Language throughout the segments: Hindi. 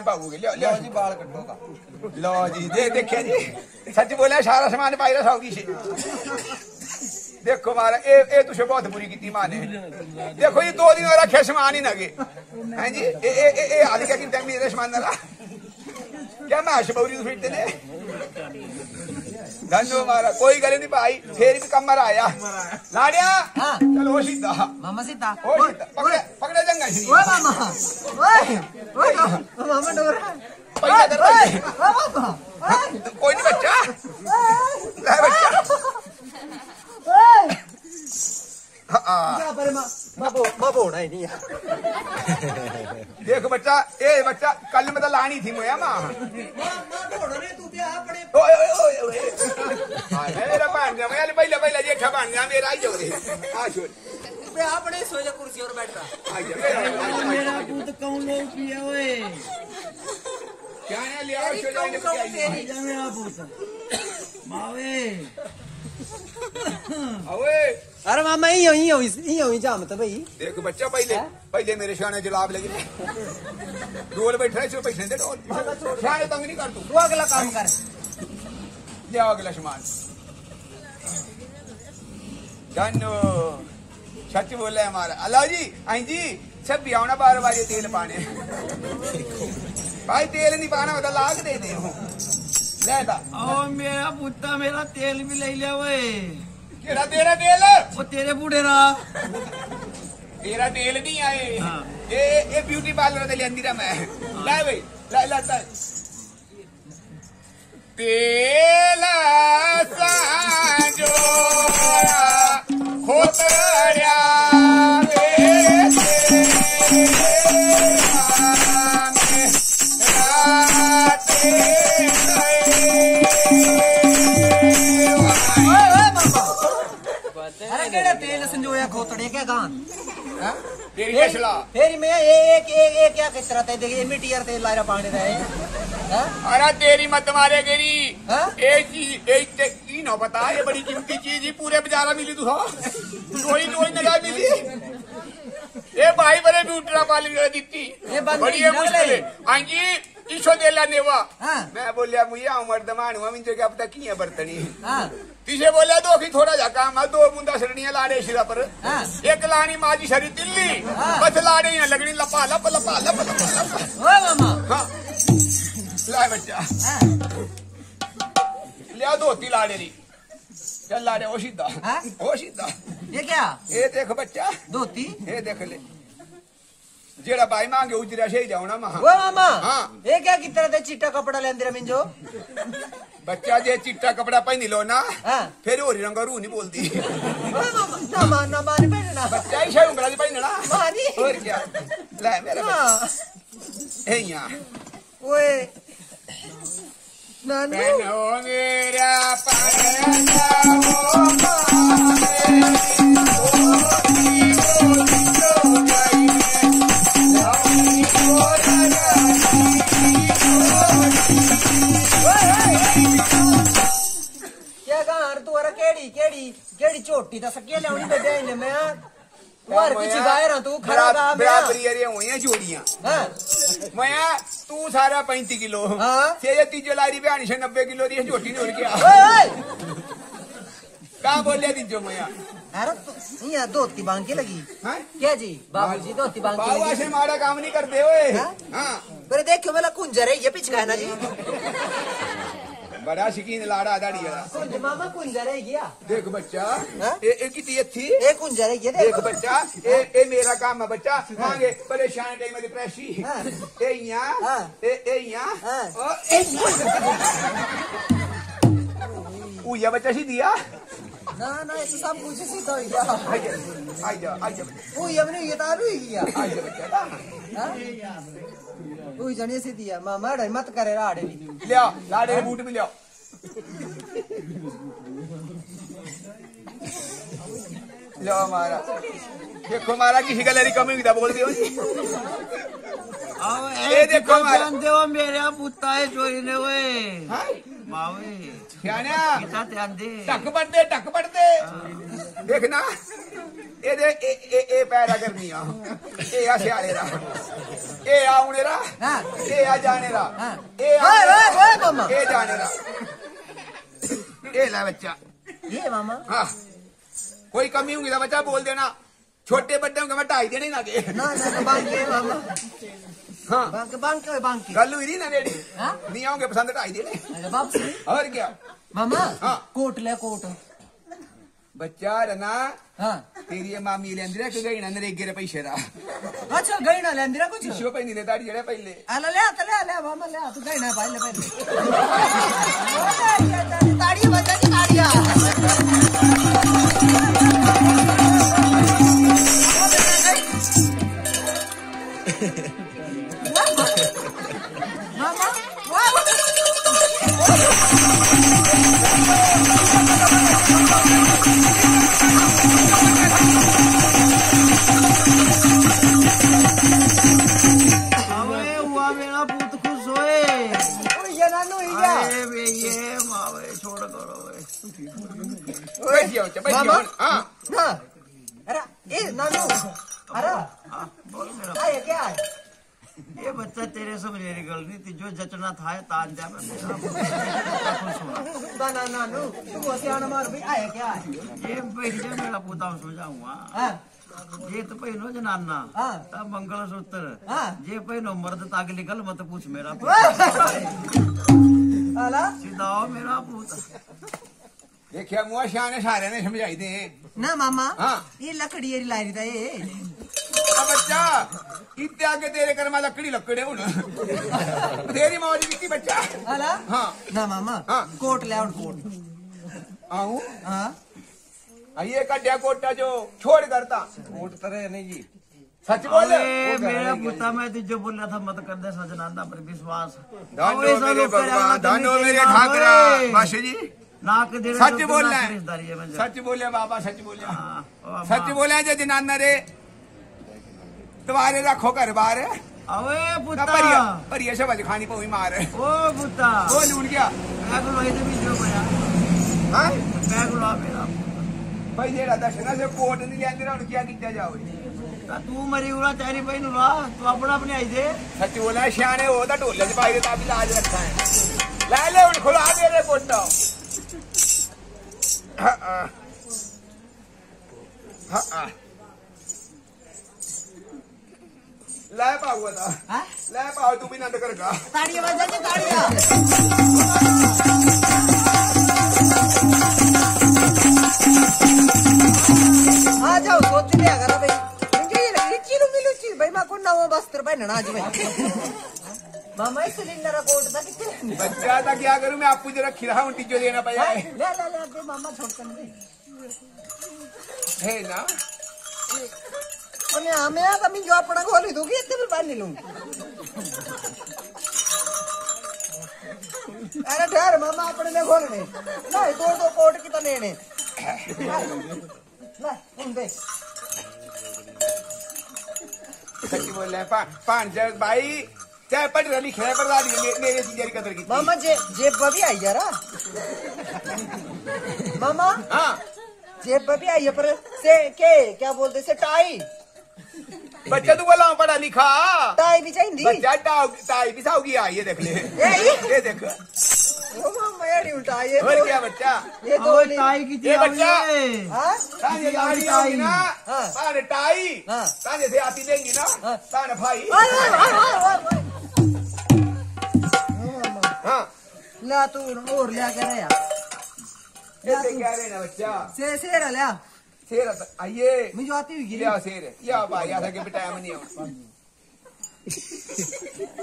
टाइम पाओगे। लो लो जी बाल कटो का, लो जी दे देखिए जी सच बोले सारा समान पाई रहा साउगी से। देखो मारा ए तुझे बहुत बुरी की मां ने। देखो ये 2 दिन और रखे समान ही नगे हैं जी। ए ए ए ए आज क्या की टाइम मेरे समान ना क्या मैं हशबौरी तो फिरते ने धन्नो मारा कोई गले नहीं भाई फिर भी कमर आया लाड़िया। हां चलो ओ सीधा मामा सीधा ओ पकड़े पकड़े जंगा जी। ओए मामा ओए ओए मामा डोर पकड़ कर ओए मामा कोई नहीं बच्चा ले बच्चा ओए हां पर माबो माबो नहीं नहीं देखो बच्चा ए बच्चा कल में तो लानी थी मोया मां मां नहीं तू भी अपने ओए ओए ओए मेरा बन गया मैं पहले पहले जेठा बन गया मेरा आई जाओ रे आ छोड़ बे अपने सो जा कुर्सी और बैठ जा आ जा मेरा दूध कौन ले पिया ओए क्या है ले आओ छोड़ जाने को तेरी जा मेरा दूध मावे ओए अरे मामा ही जा मत भाई। देखो बच्चा पहले पहले मेरे शाने जलाब लगी डोल बैठा है बैठने दे डोल शाने तंग नहीं कर तू वो अगला काम कर ले अगला सामान जानो सच बोला है हमारा अल्लाह जी आई जी सब भी आना बार बार ये तेल पाने भाई तेल नहीं पाना होता लाग दे दे लेता ओ मेरा पुत्ता मेरा तेल भी ले लिया वे तेरा तेरा तेल वो तेरे बूढ़े ना तेरा तेल नहीं आए हाँ। ये ब्यूटी पार्लर से लेंदी रहा मैं हाँ। ला भाई ला ला तेल सांजो खोतरिया तेल संजोया खोतड़े के गान तेरी केसला तेरी मैं एक एक एक क्या किसरा ते देख एमिटियर तेल लायरा पाने रहे हैं अरे तेरी मत मारे गेरी एक एक की न पता ये बड़ी कीमती चीज ही पूरे बाजार में मिली तू हो कोई कोई नगा मिली ए भाई बड़े ब्यूटीरा वाली ने दीती बड़ी मुश्किल है आंजी ईशो देला नेवा हां मैं बोलिया मुया उमर दमान हुआ मिन जगह पता की है बर्तनी हां तिसे बोलिया दो की थोड़ा जा काम है 2 बूंदा सरनिया लाड़े शिरा पर हां एक लानी माजी शरी दिल्ली बस लाड़े ना लगनी लपा लप लपा लप लप ओ मामा हां लाए बच्चा हां ले दो ती लाड़े री चल लाड़े ओ सीधा ये क्या ये देखो बच्चा धोती ये देख ले जेड़ा भाई मांगे उजरा से ही जाऊना मां वो मामा हां ये क्या की तरह दे चिट्टा कपड़ा लेंदे रे मिंजो बच्चा जे चिट्टा कपड़ा पहनी लो ना हां फिर ओरी रंग रू नहीं बोलती ओ मामा ना मानना माने पहनना बच्चा ही से उंगली पहनना मानी और क्या ले मेरे ए यहां ओए नानू नानू मेरा पारना हो छोटी तो सकिया लेवनी बेटे इने मैं और कुछ गायरा तू खराब आ बराबरी रे होया जोड़ियां हां मया तू सारा 35 किलो हां से तीजो लारी बयानी से 90 किलो री छोटी ने और क्या ओए का बोलिया दीजो मया अरे इया धोती बांके लगी हां क्या जी बाबूजी धोती बांके लगी बाबू ऐसे माड़ा काम नहीं करते ओए हां पर देखियो मेला कुंजर है ये पिचका है ना जी बड़ा शिकीन लाड़ा दाढ़ी वाला मामा कुंजर है गया देख बच्चा ए किती थी ए कुंजर है गया देख बच्चा ए मेरा काम है बच्चा मांगे परेशान टाइम में डिप्रेसी ए यहां ए यहां ओ ए उया बच्चा सी दिया ना ना ऐसे सब कुछ सी तो गया आ जा ओ हमने ये दारू ही गया आ जा बच्चा हां कोई जने से दिया मामा डर मत करे राड़े लिया लाड़े के बूट भी लिया लो मारा देखो मारा किसी का लरी कमी हुई बोल दियो आओ ए देखो जानते हो मेरे पुत्ता है चोरी ने ओए मावे याना कितना ध्यान दे टक पड़ते देखना ए पैरा करनी आ ए आ सियाले रा ए आउने रा ए आ जाने रा ए ओए मामा ए जाने रा ए ला बच्चा ये मामा हां कोई कमी होगी तो बच्चा बोल देना। छोटे बड्डे होंगे मैं ढाई देने ना के ना ना बांके मामा हां बांके बांके बांके गल हुई ना रेडी हां नहीं आओगे पसंद ढाई देने अरे बाप रे और क्या मामा हां कोट ले कोट बच्चा रना हां तेरी मामी लेंदी रे कि गईना नरेगे रे पैसे दा अच्छा गईना लेंदी रे कुछ शिव पे नहीं लेता जेड़े पहले आ ले मामा ले तू गईना पहले पहले ताड़ी बजा की ताड़िया मामा ना अरे ए नानू अरे बोल मेरा क्या है क्या ये बच्चा तेरे से मेरी गल नहीं थी जो जचना था तान जा मैं ना ना नानू तू वो सियाना मार भाई आया क्या है ये बैठ जा मेरा पोता सो जाऊंगा हां ये तो पहनो जनाना हां तब मंगलसूत्र हां ये पहनो मर्द ताकि निकल मत पूछ मेरा आला सीधाओ मेरा पोता देखिया मुआ शाने सारे ने समझाई दे ना मामा हां ये लकड़ी री लाई दा ए आ बच्चा इते आगे तेरे करमा लकड़ी लकड़े हुन तेरी मौज की बच्चा हला हां ना मामा हां कोट ले आउट कोट आऊं हां आइए काड्या कोटा जो छोड़ करता कोट तरह नहीं जी सच बोले मेरा कुत्ता मैं तुझे बोला था मत कर दे सजनांदा पर विश्वास दानो मेरे भगवान दानो मेरे ठाकरा बादशाह जी नाक दे सच बोलना सच बोले बाबा सच बोले सच बोले जे जनाना रे तुम्हारे रखो घर बार अबे पुत्ता परिया परिया से बज खानी पवी मार ओ पुत्ता ओ लूट गया मैं गुलाई दे बीजो गया हां मैं गुला मेरा भाई जेड़ा दशना से कोट नहीं लेंदे रे हुन क्या कित्या जावे तू मरी उला तेरी भाई नु ला तू अपना अपने आई दे सच बोला सियाने हो ता ढोले च पाई दे ता भी लाज रखा है ले ले हुन खुला दे रे कोटा ला पाऊगा था ला पाओ तू भी नंद करगा ताड़िया बजा के ताड़िया आ जाओ सोच लिया करा भाई मुझे ये लगी चीलू मिलू चीज भाई मैं को नवा वस्त्र पहनना आज भाई मामा इस सिलेंडर कोट दा किथे बच्चा दा क्या करूं मैं आपू जरा खिरा उंटी जो देना पया है ले ले ले दे मामा छोड़ कर दे है ना ओने हमें आ तमी जो अपना खोली दूंगी इतने भी बांध लूं अरे ठहर मामा अपने ने खोल ले ना तोड़ दो कोट की तो लेने ना उन दे सच्ची बोल ले पांच जग भाई क्या पट रही खेल पर दादी मेरे सीनियर की कदर की मामा जेब बबी आई यार मामा हां जेब बबी आई पर से के क्या बोलते से टाई बच्चा तू बोला पढ़ा लिखा टाई भी चाहिए बच्चा टाई भी साउगी आई ये देख ले ये देख ओ मामा यार उल्टा ये और क्या बच्चा ये तो टाई की ये बच्चा हां ताने गाड़ी आई ना ताने टाई हां ताने से आती देंगी ना ताने भाई ला तू और ले के आया ये क्या रे ना बच्चा शेर ले आ शेर आइए मुझे आती हुई गिरी ले शेर या भाई आधा के टाइम नहीं है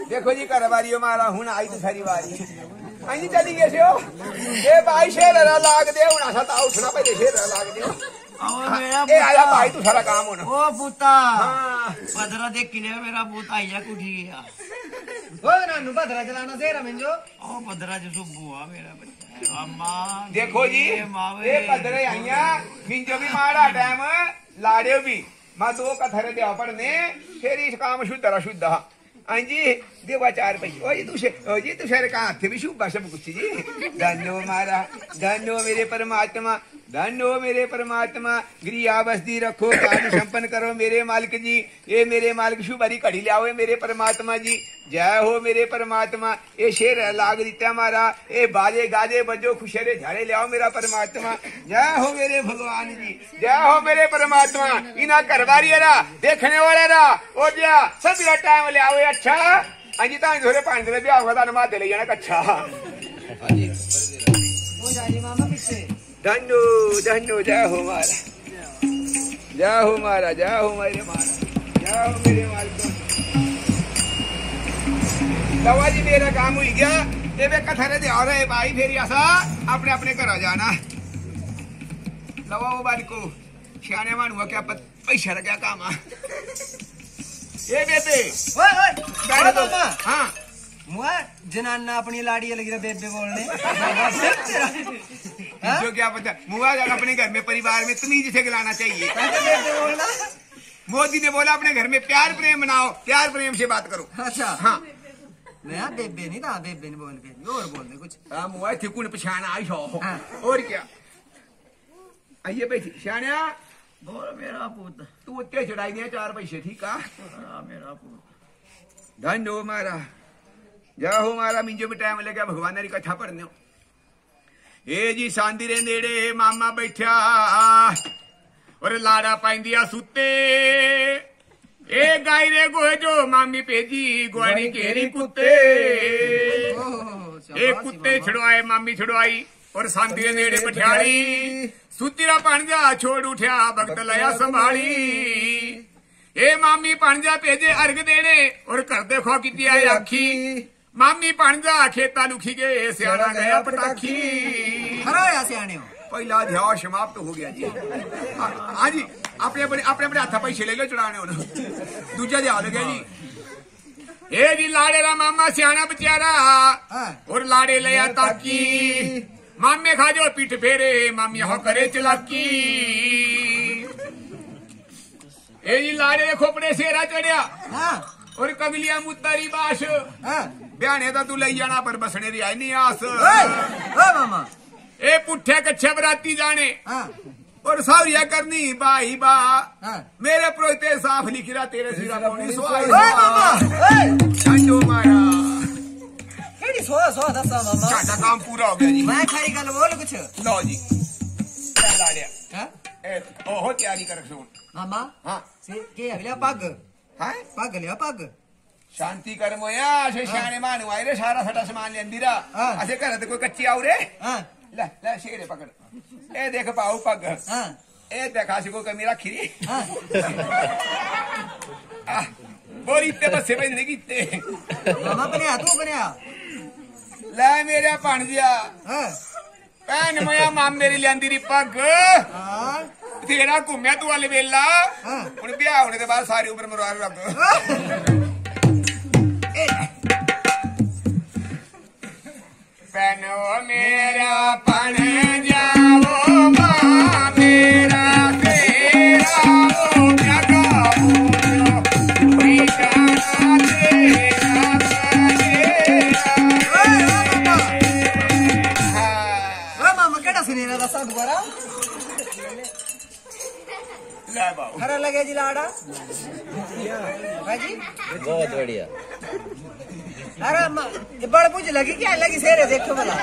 देखो जी करवारियो मारा हुन आई तो सारी बारी आई नहीं चली गई हो ए भाई शेर ला लाग दे हुन सा ता उठना पे शेर लाग दे और मेरा ए आया भाई तू सारा काम होना ओ बूता हां पदरा देख किने मेरा बूता आईया उठी गया ओ नानू भद्रा चलाना सेरा मंजो ओ भद्रा जो सुबुआ मेरा बच्चा अम्मा देखो जी ये भद्रे आईया मिंजो भी माड़ा टाइम लाड़े भी मां दो कथरे दे पड़ने फिर इस काम शुद्ध शुद्धा हां जी देवाचार भाई और ये दुशहरे का हाथ भी शुभ भाषा में कुछ जी। धन्य हो मारा, धन्य हो मेरे परमात्मा, धन्य हो मेरे परमात्मा। गृह बस्ती रखो, कार्य संपन्न करो मेरे मालिक जी। ये मेरे मालिक शुभ हरी कड़ी लियाओ मेरे परमात्मा जी। जय हो मेरे परमात्मा। ये शेर लाग दीता मारा, ये बाजे गाजे बजो खुशहरे झाड़े लियाओ मेरा परमात्मा। जय हो मेरे भगवान जी, जय हो मेरे परमात्मा। इना करवारी रा देखने वाला रा और जया सब टाइम लियाओ अच्छा अंजिता थोड़े पानी दे ब्याह ले जाना अच्छा। धन्नो धन्नो जय हो मारा, जय हो मारा, जय हो मेरे मारा, जय हो मेरे मालिक। दवा जी मेरा काम हुई गया। ये मैं कथा ने आ रहे भाई फेरी आसा अपने अपने घर जाना। लवा वो बारी को सियाने मानू क्या पैसा रखा काम। ये बेबे ओए ओए बैठ दो। हां जनाना अपनी लाड़ी लगी रहा बेबे बोलने। जो क्या पता मुआ अपने घर में परिवार में तमीज से खिलाना चाहिए। मोदी ने बोला अपने घर में प्यार प्रेम बनाओ, प्यार प्रेम से बात करो। अच्छा हाँ नया बेबे नहीं था, बेबे नहीं बोल के और बोल दे कुछ। हाँ मुआ थे कुछ पछाना आई हो और क्या। आइए बैठी सियाणा बोल मेरा पुत तू उत्ते चढ़ाई दिया 4 पैसे ठीक है मेरा पुत। धन हो मारा, जय हो मारा। मिंजो में टाइम लगे भगवान की कथा पढ़ने। ए जी सांदी रे नेड़े मामा बैठा और लाड़ा पाइंदिया सुते। ए गाय रे गोहे जो मामी भेजी गुआणी घेरी कुत्ते। ए कुत्ते छुड़वाए मामी छुड़वाई और सांदी रे नेड़े पठियाली। सुतीरा पांजा छोड़ उठा भक्त लया संभाली। ए मामी पांजा भेजे अर्घ देने और कर देखो किती आई राखी। मामी पांजा खेता लुखी गए सियाणा गया पटाखी। हराया सियाने पहला ध्यान समाप्त तो हो गया जी। हाँ जी अपने अपने हाथा पैसे ले लो चढ़ाने दूजा ध्यान हो गया जी। ए जी लाड़े ला मामा सियाना बेचारा और लाड़े ले आता की। मामे खा जो पीठ फेरे मामी हो करे चलाकी। ए जी लाड़े ने खोपड़े शेरा चढ़िया और कगलिया मुतारी बाश। ब्याने तो तू ले जाना पर बसने री आई नहीं आस। मामा ए पुठे कच्छे बराती जाने और सावरिया करनी बाई बा। मेरे प्रोते साफ लिख रहा तेरे सिरा पौनी सोई। मारा केड़ी सोया सोया दसा मामा साडा काम पूरा हो गया जी। मैं खरी गल बोल कुछ लो जी लाड़िया हां ए ओहो तैयारी कर सुन मामा। हां से के अगला पग है पग ले पग शांति कर मोया असे सियाने मानू आए रे सारा साडा समान लेंदी रा असे घर कोई कच्ची आऊ रे। ले ले शेरे पकड़ ए देख पाऊ पग ए देखा सी को कमी रखी री बोरी ते बसे पे नहीं कीते मामा बने तू बने। ले मेरा भांजिया भैन मोया मामे री लेंदी री पग तेरा घूमया तू वाले वेला हुण ब्याह होने दे बाद सारी उम्र मरवा रब पहनो मेरा पन जाओ माँ मेरा तेरा वो जगाओ। हरा लगे जी लाड़ा भाजी बहुत बढ़िया। अरे बड़ पूछ लगी क्या लगी शेर देखो भला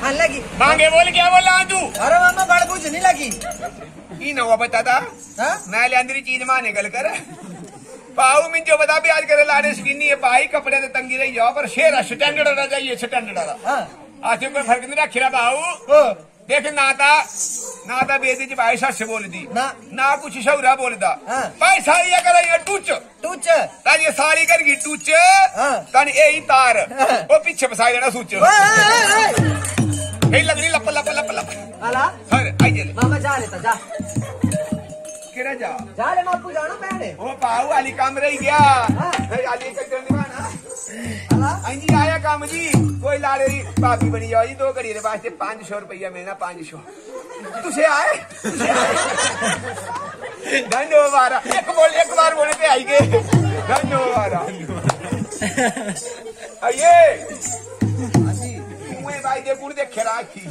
हाँ लगी मांगे बोल क्या बोला तू। अरे मामा बड़ पूछ नहीं लगी की नवा बताता मैं लेंदरी चीज माने गल कर पाऊ मिंजो बता भी आज करे लाड़े स्किनी है भाई कपड़े तो तंगी रही जाओ पर शेर स्टैंडर्ड होना चाहिए स्टैंडर्ड वाला। आज कोई फर्क नहीं रखी पाऊ देख ना था बेदी जी भाई सच बोल दी ना कुछ सौरा बोलता भाई सारी कर टूच टूच तानी सारी कर गई टूच तानी यही तार वो पीछे फसाई देना सूच लगनी लप लप लप लप आइए मामा जा लेता जा केड़ा जा जा ले मापू जाना पहले वो पाऊ वाली काम रही गया आली कचरा निभाना। हां जी आया काम जी कोई लाड़े री भाभी बनी जाओ जी 2 घड़ी रे वास्ते 500 रुपया मिलना 500 तुसे आए धन्यवाद। एक बार बोले पे आई गए धन्यवाद। मुँह भाई दे पूरी देखे राखी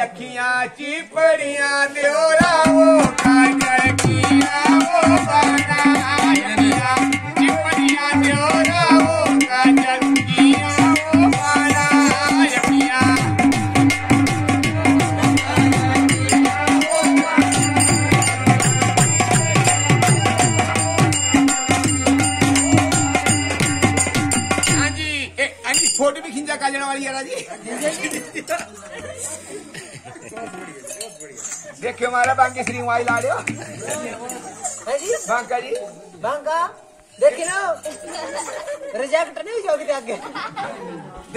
अखियां चिपड़िया देवरा वो काटिया वो बना चिपड़िया देवरा वो काटिया वो बना फोटो भी खिंचा काजन वाली यारा जी देखियो हमारा बांके श्री वाई लाड़े बांका जी बांका देखिए ना रिजेक्ट नहीं हो जाओगे आगे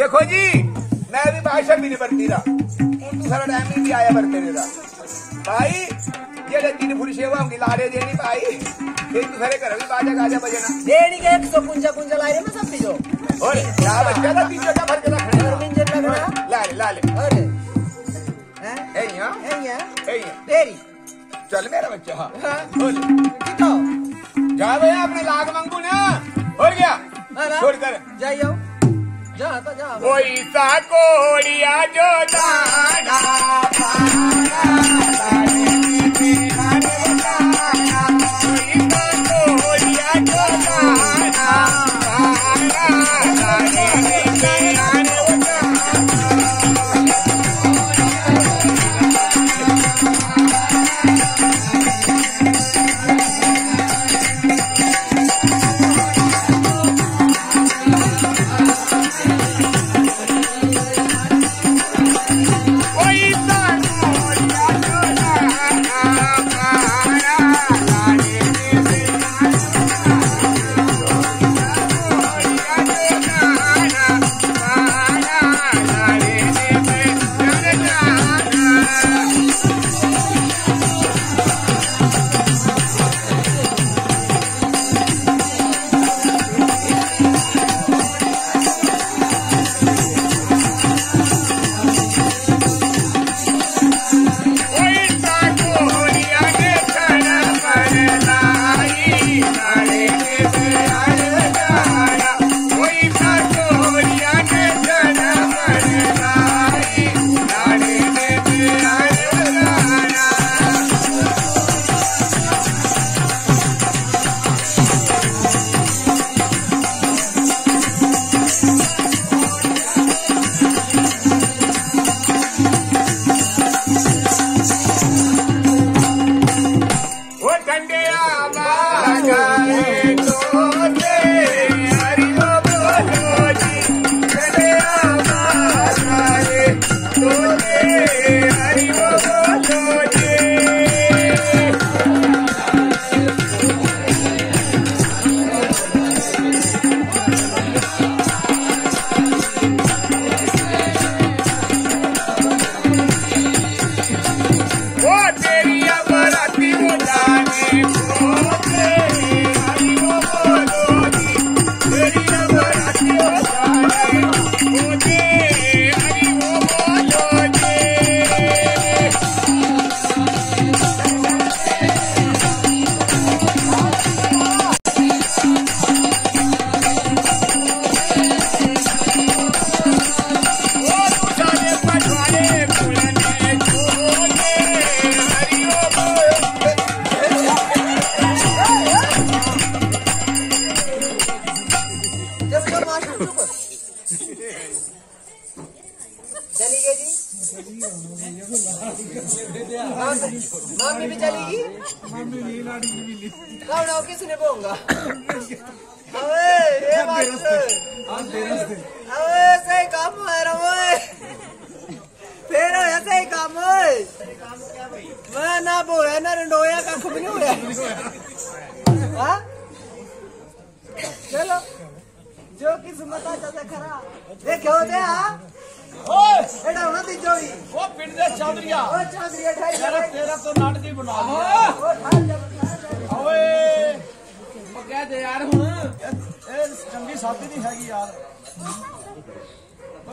देखो जी मैं अभी भाषा भी नहीं बरती रहा सारा टाइम नहीं भी आया बरते रहा भाई ये लेकिन पूरी सेवा होंगी लाड़े देनी भाई एक दूसरे घर भी बाजा गाजा बजना देनी के 155 ला रहे मैं सब चीजों और यार बच्चा ना तीन जगह भर के रखना लाले लाले अरे है यहाँ तेरी चल मेरा बच्चा हाँ बोले कितना जा भैया अपने लाग मंगू ना और क्या छोड़ कर जाइयो जा तो जा वही साकोड़िया जो दाना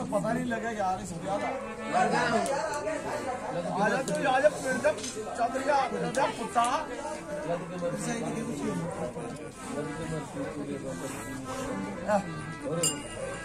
पता नहीं लगा यार इसमें